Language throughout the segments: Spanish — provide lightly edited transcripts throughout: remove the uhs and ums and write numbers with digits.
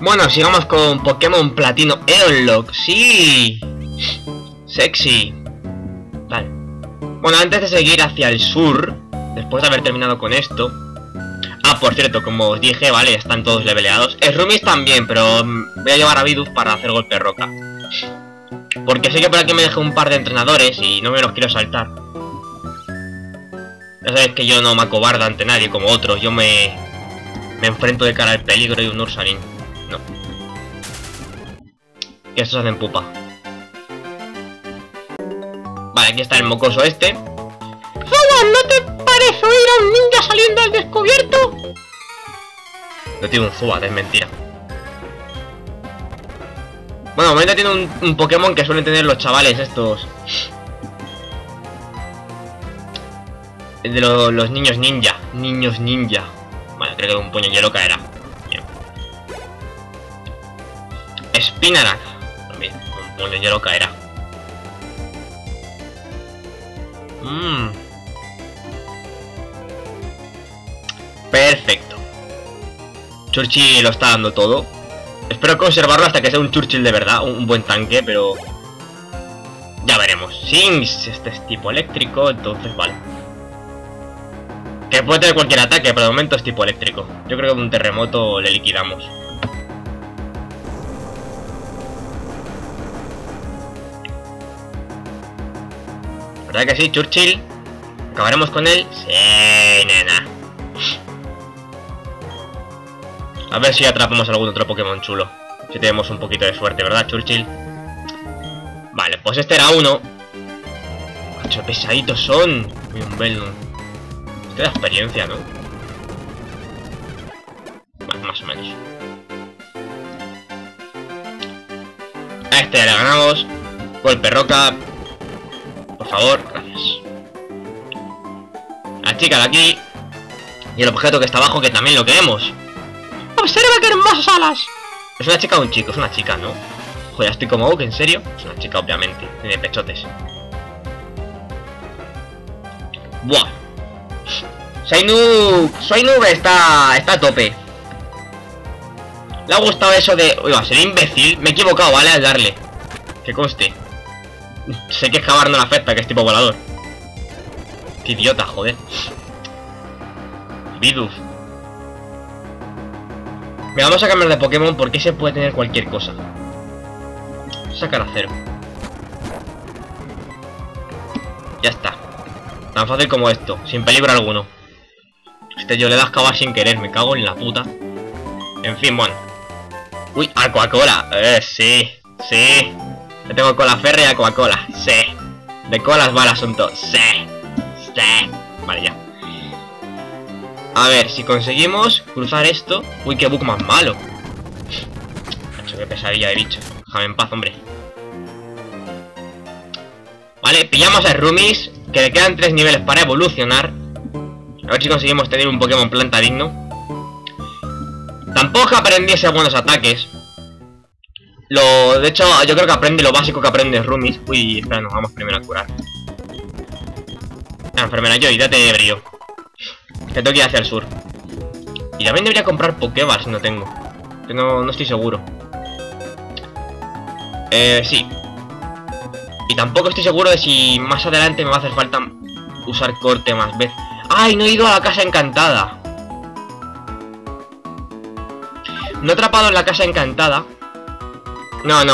Bueno, sigamos con Pokémon Platino Eonlocke. ¡Sí! Sexy. Vale. Bueno, antes de seguir hacia el sur, después de haber terminado con esto... Ah, por cierto, como os dije, vale, están todos leveleados. El Rumi también, pero voy a llevar a Bidoof para hacer golpe roca. Porque sé que por aquí me dejé un par de entrenadores y no me los quiero saltar. Ya sabéis que yo no me acobardo ante nadie como otros. Yo me enfrento de cara al peligro y un Ursaring. No. Que estos hacen pupa. Vale, aquí está el mocoso este. ¡Zubat! ¿No te parece oír a un ninja saliendo al descubierto? No tiene un Zubat, es mentira. Bueno, momento tiene un Pokémon que suelen tener los chavales estos. De los niños ninja. Niños ninja. Vale, creo que un puño hielo caerá. Bien. Spinarak. También, un puño hielo caerá. Perfecto. Churchill lo está dando todo. Espero conservarlo hasta que sea un Churchill de verdad. Un buen tanque, pero... ya veremos. Sinks, este es tipo eléctrico, entonces vale. Que puede tener cualquier ataque, pero de momento es tipo eléctrico. Yo creo que con un terremoto le liquidamos. ¿Verdad que sí, Churchill? ¿Acabaremos con él? Sí, nena. A ver si atrapamos algún otro Pokémon chulo. Si tenemos un poquito de suerte, ¿verdad, Churchill? Vale, pues este era uno. Macho, pesaditos son. Uy, un Beedouf. De experiencia, ¿no? Bueno, más o menos. A este le ganamos. Golpe roca. Por favor, gracias. La chica de aquí. Y el objeto que está abajo, que también lo queremos. ¡Observa qué hermosas alas! ¿Es una chica o un chico? Es una chica, ¿no? Joder, estoy como que, ¿en serio? Es una chica, obviamente. Tiene pechotes. Buah. Swinub está a tope. Le ha gustado eso de... Uy, va a ser imbécil. Me he equivocado, ¿vale? Al darle. Que conste. Sé que excavar no le afecta, que es tipo volador. Qué idiota, joder. Bidoof. Me vamos a cambiar de Pokémon porque se puede tener cualquier cosa. Sacar a cero. Ya está. Tan fácil como esto. Sin peligro alguno. Este yo le das cava sin querer, me cago en la puta. En fin, bueno. Uy, a Coca-Cola. Sí, sí. Yo tengo cola férrea, Coca-Cola. Sí. De colas va el asunto. Sí. Sí. Vale, ya. A ver, si conseguimos cruzar esto. Uy, qué bug más malo. Cacho, qué pesadilla de bicho. Déjame en paz, hombre. Vale, pillamos a Rumis, que le quedan 3 niveles para evolucionar. A ver si conseguimos tener un Pokémon planta digno. Tampoco aprendiese buenos ataques. De hecho, yo creo que aprende lo básico que aprende Rumis. Uy, espera, nos vamos primero a curar. La enfermera Joy, date brillo. Que tengo que ir hacia el sur. Y también debería comprar Pokéballs, no tengo. Que no estoy seguro. Sí. Y tampoco estoy seguro de si más adelante me va a hacer falta usar corte más veces. ¡Ay, no he ido a la Casa Encantada! No he atrapado en la Casa Encantada. No.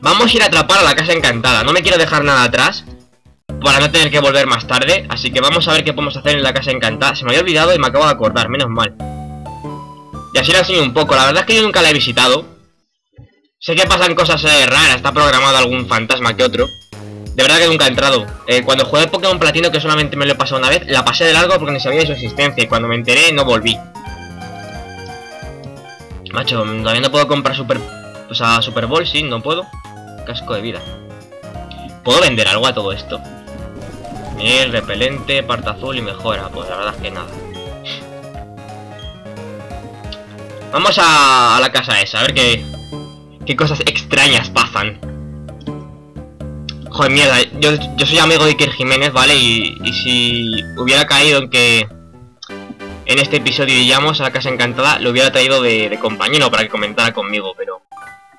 Vamos a ir a atrapar a la Casa Encantada. No me quiero dejar nada atrás para no tener que volver más tarde. Así que vamos a ver qué podemos hacer en la Casa Encantada. Se me había olvidado y me acabo de acordar, menos mal. Y así la enseño un poco. La verdad es que yo nunca la he visitado. Sé que pasan cosas raras. Está programado algún fantasma que otro. De verdad que nunca he entrado. Cuando jugué Pokémon Platino, que solamente me lo he pasado una vez, la pasé de largo porque ni sabía de su existencia. Y cuando me enteré, no volví. Macho, todavía no puedo comprar Super Ball, sí, no puedo. Casco de vida. ¿Puedo vender algo a todo esto? Miel, repelente, parta azul y mejora. Pues la verdad es que nada. Vamos a la casa esa, a ver qué cosas extrañas pasan. Joder, mierda, yo soy amigo de Iker Jiménez, ¿vale? Y si hubiera caído en que en este episodio de Llamos a la Casa Encantada lo hubiera traído de compañero para que comentara conmigo, pero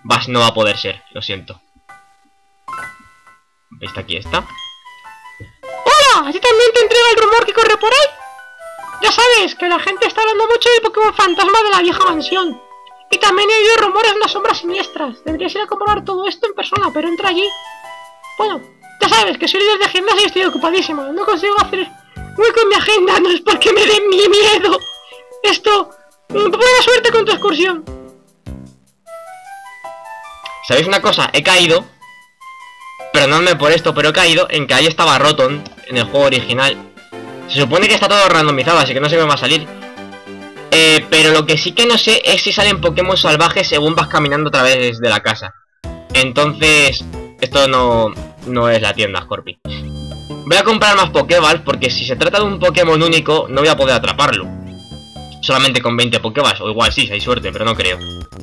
Vas no va a poder ser, lo siento. Está aquí, está. ¡Hola! ¿Yo también te entrego el rumor que corre por ahí? Ya sabes que la gente está hablando mucho del Pokémon fantasma de la vieja mansión. Y también he oído rumores de unas sombras siniestras. Deberías ir a comprobar todo esto en persona, pero entra allí. Bueno, ya sabes que soy líder de gimnasio y estoy ocupadísimo. No consigo hacer hueco en mi agenda, no es porque me den mi miedo. Esto... buena suerte con tu excursión. ¿Sabéis una cosa? He caído... Perdonadme por esto, pero he caído en que ahí estaba Rotom en el juego original. Se supone que está todo randomizado, así que no sé qué va a salir. Pero lo que sí que no sé es si salen Pokémon salvajes según vas caminando a través de la casa. Entonces, esto no es la tienda, Scorpi. Voy a comprar más Pokéballs porque si se trata de un Pokémon único, no voy a poder atraparlo. Solamente con 20 Pokéballs, o igual sí, si hay suerte, pero no creo.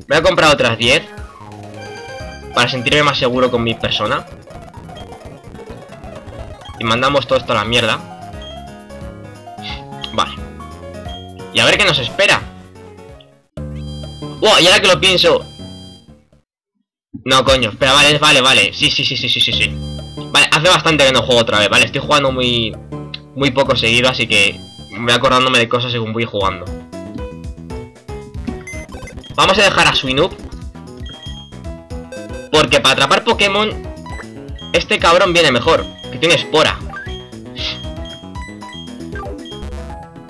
Voy a comprar otras 10 para sentirme más seguro con mi persona. Y mandamos todo esto a la mierda. Vale. Y a ver qué nos espera. ¡Wow! Y ahora que lo pienso... No, coño. Espera, vale. Sí. Vale, hace bastante que no juego otra vez, ¿vale? Estoy jugando muy poco seguido, así que... voy acordándome de cosas según voy jugando. Vamos a dejar a Swinub. Porque para atrapar Pokémon... este cabrón viene mejor. Que tiene Spora.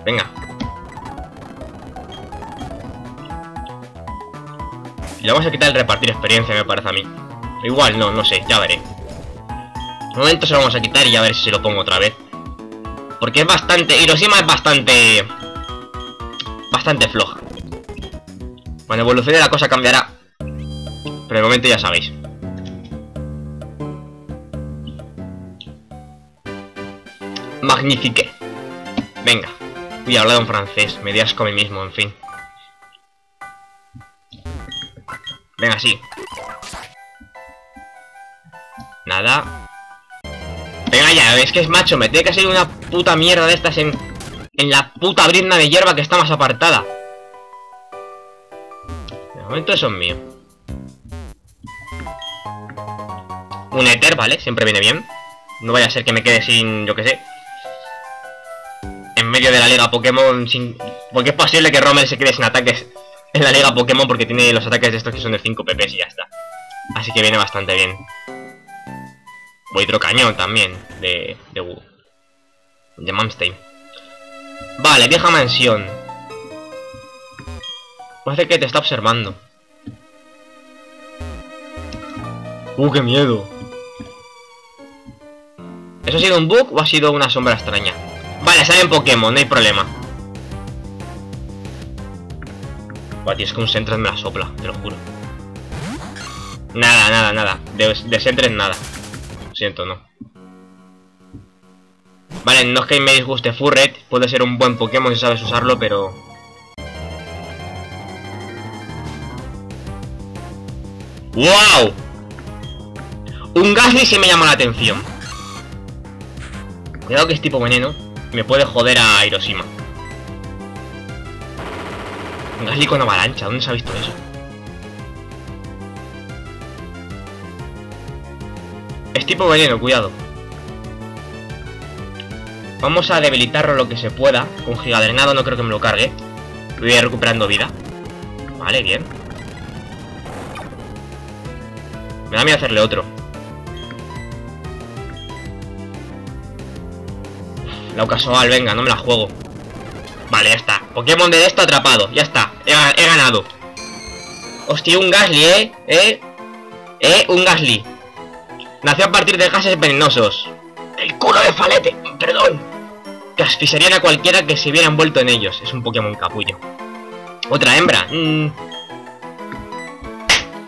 Venga. Le vamos a quitar el repartir experiencia, me parece a mí. Igual no sé, ya veré. De momento se lo vamos a quitar y a ver si se lo pongo otra vez. Porque es bastante... Hiroshima es bastante floja. Cuando evolucione la cosa cambiará. Pero de momento ya sabéis. Magnifique. Venga. Voy a hablar en francés. Me di asco a mí mismo, en fin. Venga, sí. Nada. Venga ya, es que es macho. Me tiene que salir una puta mierda de estas en la puta brizna de hierba que está más apartada. De momento eso es mío. Un Ether, ¿vale? Siempre viene bien. No vaya a ser que me quede sin, yo qué sé, en medio de la liga Pokémon sin... Porque es posible que Rommel se quede sin ataques en la liga Pokémon porque tiene los ataques de estos que son de 5 pp y ya está. Así que viene bastante bien. Voidro cañón también de Mammstein. Vale, vieja mansión. Parece que te está observando. Qué miedo. ¿Eso ha sido un bug o ha sido una sombra extraña? Vale, salen Pokémon, no hay problema. Buah, tío, es que un Sentret me la sopla, te lo juro. Nada. De Sentret nada. Lo siento, no. Vale, no es que me disguste Furret. Puede ser un buen Pokémon si sabes usarlo, pero... ¡Wow! Un Gasly sí me llama la atención. Cuidado que es tipo veneno. Me puede joder a Hiroshima. Un Gasly con avalancha. ¿Dónde se ha visto eso? Es tipo veneno, cuidado. Vamos a debilitarlo lo que se pueda. Con gigadrenado no creo que me lo cargue. Voy a ir recuperando vida. Vale, bien. Me da miedo hacerle otro. La casual, venga, no me la juego. Vale, ya está. Pokémon de esto atrapado, ya está. He ganado. Hostia, un Gasly, un Gasly. Nació a partir de gases venenosos. El culo de falete, perdón. Que asfixiarían a cualquiera que se hubiera envuelto en ellos. Es un Pokémon capullo. Otra hembra.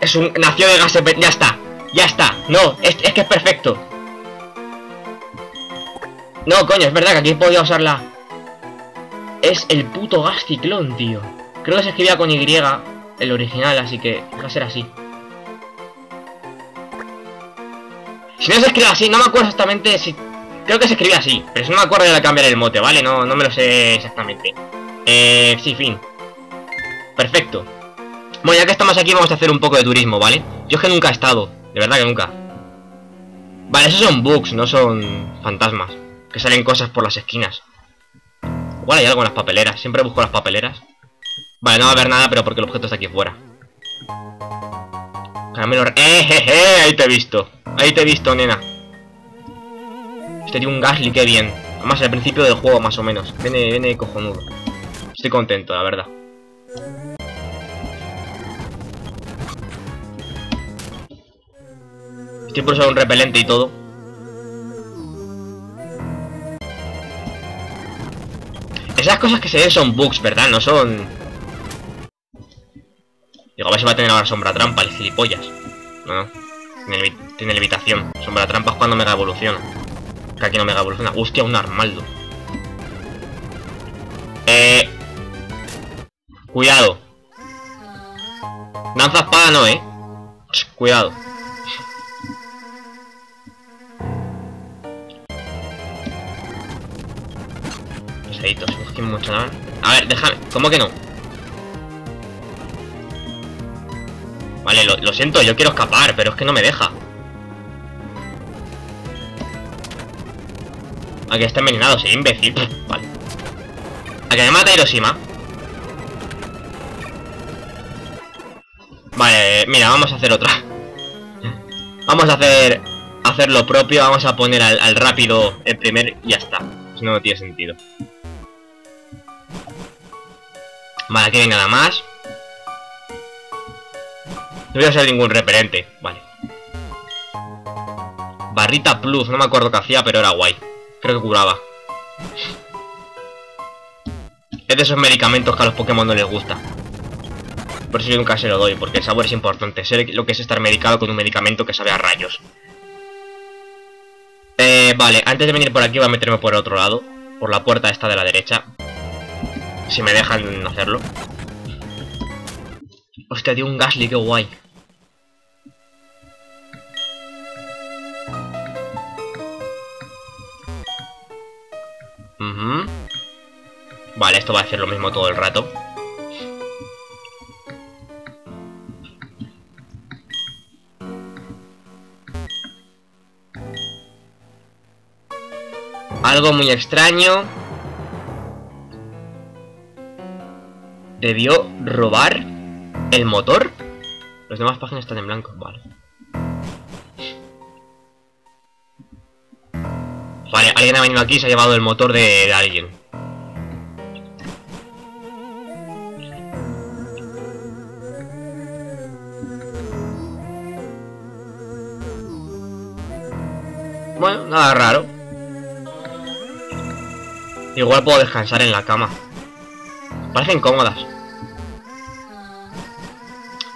Es un... Nació de gases... Ya está. Ya está. No, es que es perfecto. No, coño, es verdad que aquí podía usarla. Es el puto Gasciclón, tío. Creo que se escribía con Y el original, así que va a ser así. Si no se escribe así, no me acuerdo exactamente si... Creo que se escribía así, pero si no me acuerdo yo le cambiaré el mote, ¿vale? No me lo sé exactamente. Sí, fin. Perfecto. Bueno, ya que estamos aquí vamos a hacer un poco de turismo, ¿vale? Yo es que nunca he estado, de verdad que nunca. Vale, esos son bugs, no son fantasmas, que salen cosas por las esquinas. Igual hay algo en las papeleras, siempre busco las papeleras. Vale, no va a haber nada, pero porque el objeto está aquí fuera. Caramelo... Ahí te he visto. Ahí te he visto, nena. Este tiene un Gasly, qué bien. Además, al principio del juego, más o menos. Viene cojonudo. Estoy contento, la verdad. Estoy por usar un repelente y todo. Esas cosas que se ven son bugs, ¿verdad? No son... Digo, a ver si va a tener ahora sombra trampa, el gilipollas. No, tiene levitación. Sombra trampa es cuando mega evoluciona. Que aquí no mega evoluciona. Hostia, un Armaldo. Cuidado. Danza espada no, cuidado. Pesaditos, es que mucho nada. A ver, déjame. ¿Cómo que no? Vale, lo siento, yo quiero escapar, pero es que no me deja. Aquí está envenenado, soy imbécil. Vale. Aquí me mata Hiroshima. Vale, mira, vamos a hacer otra. Vamos a hacer lo propio, vamos a poner al rápido el primer y ya está. Si no, no tiene sentido. Vale, aquí no hay nada más. No voy a usar ningún repelente, vale. Barrita Plus, no me acuerdo qué hacía, pero era guay. Creo que curaba. Es de esos medicamentos que a los Pokémon no les gusta. Por eso yo nunca se lo doy, porque el sabor es importante. Sé lo que es estar medicado con un medicamento que sabe a rayos. Vale, antes de venir por aquí voy a meterme por el otro lado. Por la puerta esta de la derecha. Si me dejan hacerlo. Hostia, tío, un Ghastly, qué guay. Vale, esto va a hacer lo mismo todo el rato. Algo muy extraño. Debió robar... ¿El motor? Las demás páginas están en blanco, vale. Vale, alguien ha venido aquí y se ha llevado el motor de alguien. Bueno, nada raro. Igual puedo descansar en la cama. Parecen cómodas.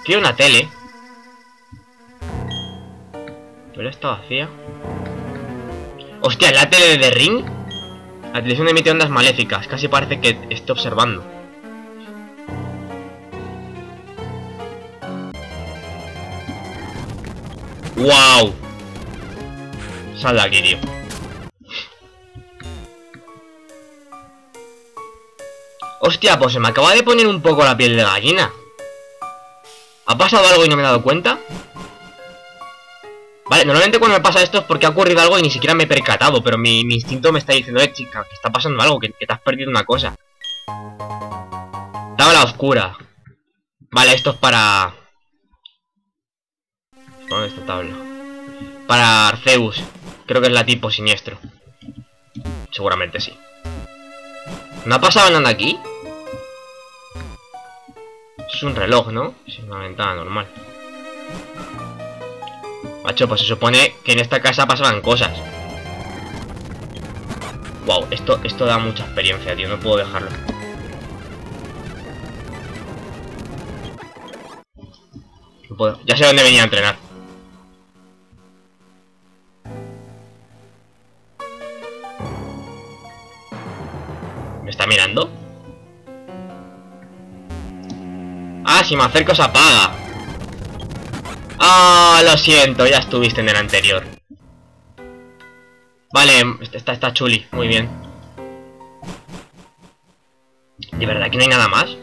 Quiero una tele. Pero está vacía. Hostia, ¿la tele de The Ring? La televisión emite ondas maléficas. Casi parece que esté observando. ¡Wow! Sal de aquí, tío. Hostia, pues se me acaba de poner un poco la piel de gallina. ¿Ha pasado algo y no me he dado cuenta? Vale, normalmente cuando me pasa esto es porque ha ocurrido algo y ni siquiera me he percatado. Pero mi instinto me está diciendo, chica, que está pasando algo, que te has perdido una cosa. Tabla oscura. Vale, esto es para... ¿Dónde está tabla? Para Arceus. Creo que es la tipo siniestro. Seguramente sí. ¿No ha pasado nada aquí? Es un reloj, ¿no? Es una ventana normal. Macho, pues se supone que en esta casa pasaban cosas. Wow, esto da mucha experiencia, tío. No puedo dejarlo. No puedo. Ya sé dónde venía a entrenar. ¿Me está mirando? Ah, si me acerco se apaga. Ah, lo siento, ya estuviste en el anterior. Vale, está chuli, muy bien. ¿De verdad que no hay nada más?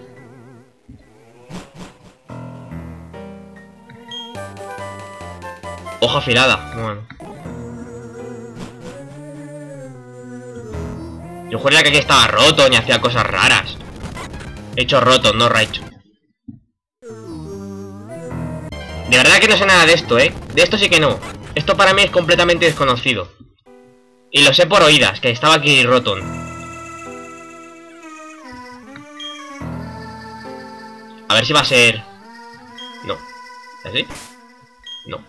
Hoja afilada, bueno. Yo juraría que aquí estaba roto, ni hacía cosas raras. He hecho roto, no raicho. De verdad que no sé nada de esto, ¿eh? De esto sí que no. Esto para mí es completamente desconocido. Y lo sé por oídas, que estaba aquí Rotom. A ver si va a ser... No. ¿Así? No.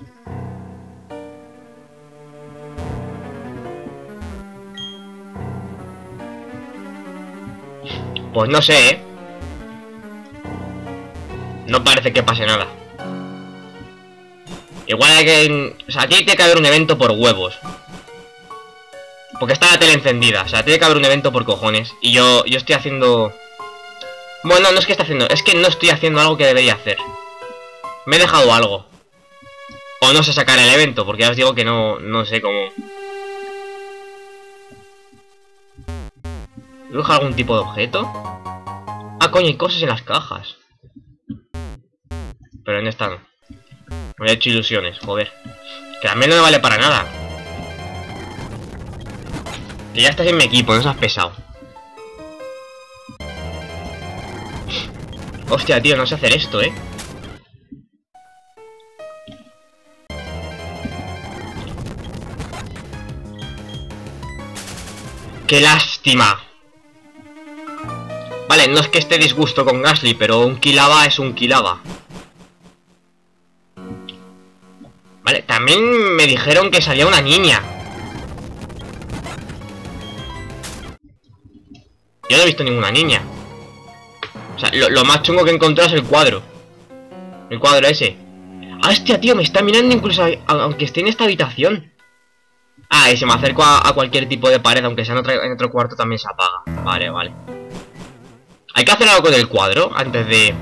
Pues no sé, ¿eh? No parece que pase nada. Igual hay que... O sea, tiene que haber un evento por huevos. Porque está la tele encendida. O sea, tiene que haber un evento por cojones. Y yo estoy haciendo... Bueno, no es que esté haciendo. Es que no estoy haciendo algo que debería hacer. Me he dejado algo. O no sé sacar el evento. Porque ya os digo que no sé cómo... ¿Deja algún tipo de objeto? Ah, coño, hay cosas en las cajas. Pero en esta no. Me he hecho ilusiones, joder. Que a mí no me vale para nada. Que ya estás en mi equipo, no seas pesado. Hostia, tío, no sé hacer esto, ¿eh? ¡Qué lástima! Vale, no es que esté disgusto con Gasly, pero un Killava es un Killava. Vale, también me dijeron que salía una niña. Yo no he visto ninguna niña. O sea, lo más chungo que he encontrado es el cuadro. El cuadro ese. ¡Ah, hostia, tío! Me está mirando incluso aunque esté en esta habitación. Ah, y si me acerco a cualquier tipo de pared, aunque sea en otro cuarto, también se apaga. Vale, vale. Hay que hacer algo con el cuadro antes de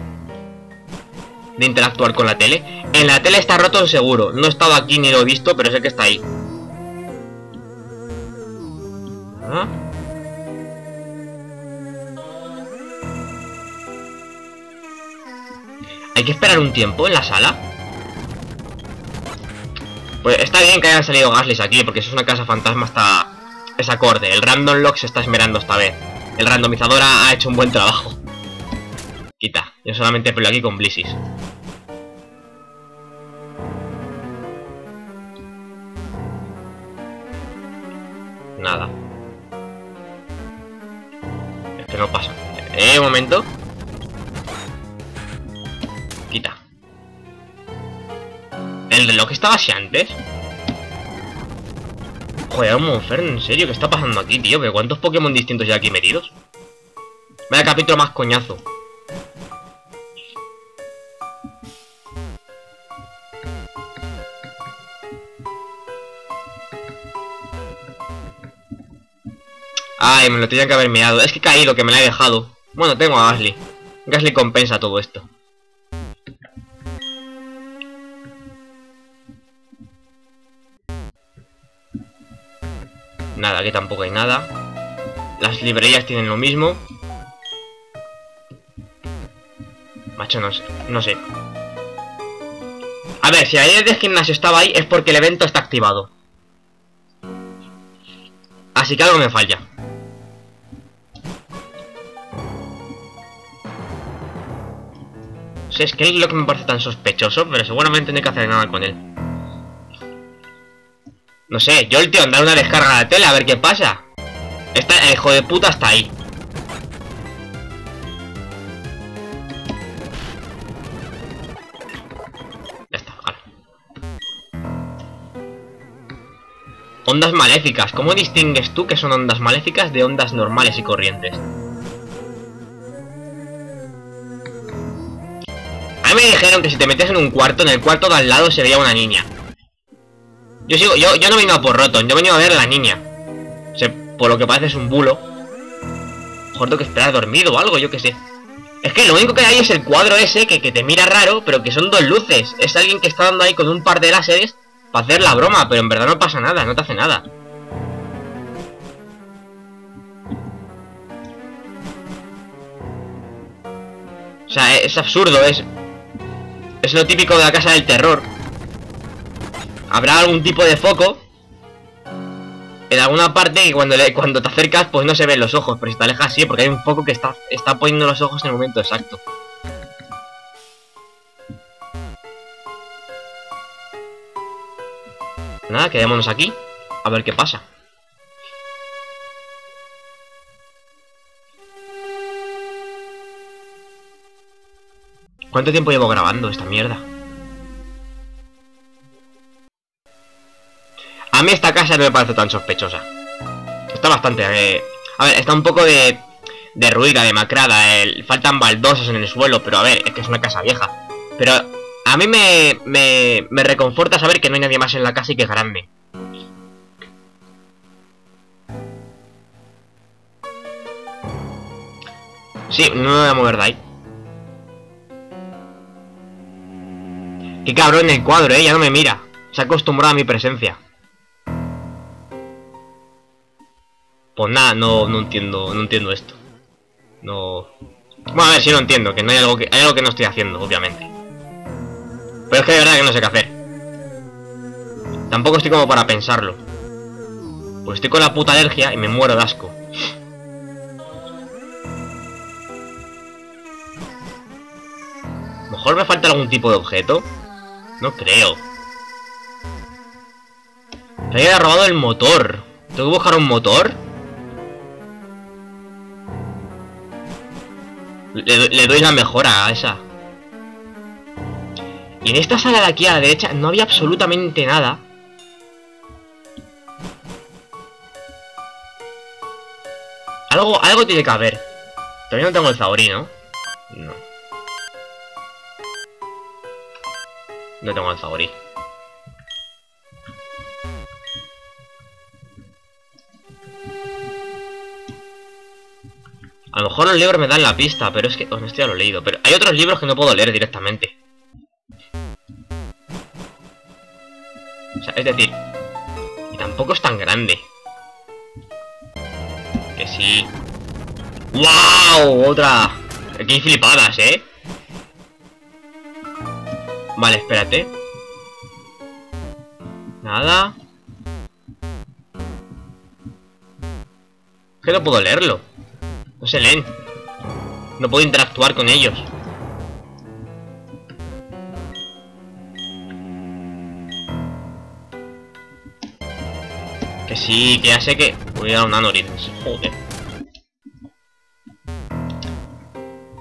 interactuar con la tele. En la tele está roto seguro. No he estado aquí ni lo he visto, pero sé que está ahí. ¿Ah? Hay que esperar un tiempo en la sala. Pues está bien que hayan salido Gasly aquí, porque eso es una casa fantasma hasta... Es acorde, el Random Lock se está esmerando esta vez. El randomizador ha hecho un buen trabajo. Quita, yo solamente peleo aquí con Blissis. Nada. Es que no pasa. Un momento. Quita. ¿El reloj estaba así antes? Joder, un Monferno, en serio, ¿qué está pasando aquí, tío? ¿Que cuántos Pokémon distintos hay aquí metidos? Vaya capítulo más coñazo. Ay, me lo tenían que haber mirado. Es que he caído, que me la he dejado. Bueno, tengo a Gasly. Gasly compensa todo esto. Nada, aquí tampoco hay nada. Las librerías tienen lo mismo. Macho, no sé. No sé. A ver, si ayer de gimnasio estaba ahí es porque el evento está activado. Así que algo me falla. O sea, es que es lo que me parece tan sospechoso, pero seguramente no hay que hacer nada con él. No sé, yo el tío andar una descarga a la tele a ver qué pasa. El hijo de puta está ahí. Ya está, vale. Ondas maléficas. ¿Cómo distingues tú que son ondas maléficas de ondas normales y corrientes? A mí me dijeron que si te metes en un cuarto, en el cuarto de al lado se veía una niña. Yo no he venido a por Rotom, yo he venido a ver a la niña. O sea, por lo que parece es un bulo. Mejor tengo que esperar dormido o algo, yo qué sé. Es que lo único que hay es el cuadro ese que te mira raro, pero que son dos luces. Es alguien que está dando ahí con un par de láseres para hacer la broma, pero en verdad no pasa nada, no te hace nada. O sea, es absurdo, es lo típico de la casa del terror. Habrá algún tipo de foco en alguna parte y cuando te acercas pues no se ven los ojos, pero si te alejas sí, porque hay un foco que está poniendo los ojos en el momento exacto. Nada, quedémonos aquí a ver qué pasa. ¿Cuánto tiempo llevo grabando esta mierda? A mí esta casa no me parece tan sospechosa. Está bastante... a ver, está un poco derruida, demacrada. Faltan baldosas en el suelo, pero a ver, es que es una casa vieja. Pero a mí me reconforta saber que no hay nadie más en la casa y que es grande. Sí, no me voy a mover de ahí. Qué cabrón el cuadro, ya no me mira. Se ha acostumbrado a mi presencia. Pues nada, no entiendo esto. No... Bueno, a ver si no entiendo, que no hay algo que... Hay algo que no estoy haciendo, obviamente. Pero es que de verdad que no sé qué hacer. Tampoco estoy como para pensarlo. Pues estoy con la puta alergia y me muero de asco. Mejor me falta algún tipo de objeto. No creo. Se había robado el motor. ¿Tengo que buscar un motor? Le doy la mejora a esa. Y en esta sala de aquí a la derecha no había absolutamente nada. Algo tiene que haber. Todavía no tengo el Zaori, ¿no? No. No tengo el Zaori. A lo mejor los libros me dan la pista, pero es que... Oh, no, esto ya lo he leído, pero hay otros libros que no puedo leer directamente. O sea, es decir... Y tampoco es tan grande. Que sí... ¡Wow! ¡Otra! Aquí hay flipadas, ¿eh? Vale, espérate. Nada. Es que no puedo leerlo. No se leen. No puedo interactuar con ellos. Que sí, que ya sé que... Voy a dar una noriz. Joder.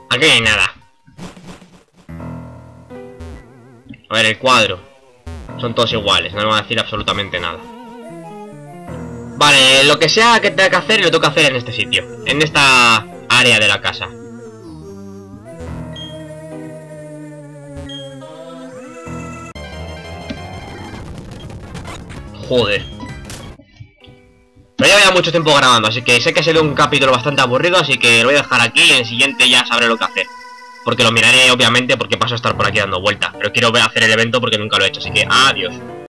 Aquí no hay nada. A ver, el cuadro. Son todos iguales, no me van a decir absolutamente nada. Vale, lo que sea que tenga que hacer, lo tengo que hacer en este sitio. En esta área de la casa. Joder. Pero ya llevo mucho tiempo grabando, así que sé que ha sido un capítulo bastante aburrido, así que lo voy a dejar aquí y en el siguiente ya sabré lo que hacer. Porque lo miraré, obviamente, porque paso a estar por aquí dando vueltas. Pero quiero hacer el evento porque nunca lo he hecho, así que adiós.